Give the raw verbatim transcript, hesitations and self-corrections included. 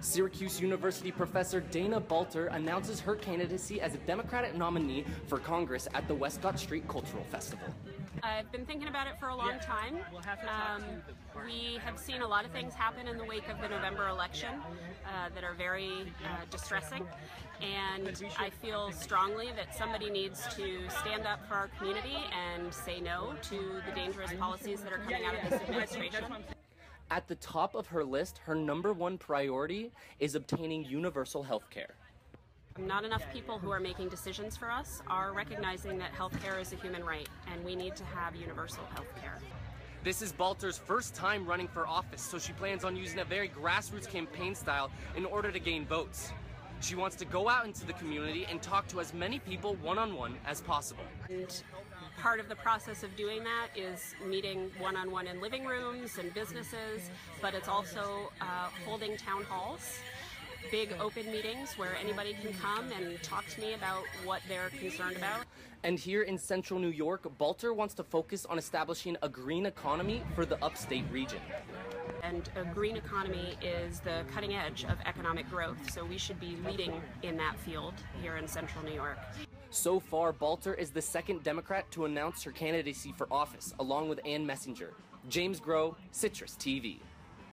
Syracuse University professor Dana Balter announces her candidacy as a Democratic nominee for Congress at the Westcott Street Cultural Festival. I've been thinking about it for a long time. Um, we have seen a lot of things happen in the wake of the November election uh, that are very uh, distressing, and I feel strongly that somebody needs to stand up for our community and say no to the dangerous policies that are coming out of this administration. At the top of her list, her number one priority is obtaining universal health care. Not enough people who are making decisions for us are recognizing that health care is a human right, and we need to have universal health care. This is Balter's first time running for office, so she plans on using a very grassroots campaign style in order to gain votes. She wants to go out into the community and talk to as many people one-on-one as possible. And part of the process of doing that is meeting one-on-one in living rooms and businesses, but it's also uh, holding town halls, big open meetings where anybody can come and talk to me about what they're concerned about. And here in central New York, Balter wants to focus on establishing a green economy for the upstate region. And a green economy is the cutting edge of economic growth, so we should be leading in that field here in central New York. So far, Balter is the second Democrat to announce her candidacy for office, along with Ann Messinger. James Groh, Citrus T V.